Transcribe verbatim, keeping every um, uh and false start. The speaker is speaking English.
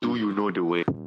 Do you know the way?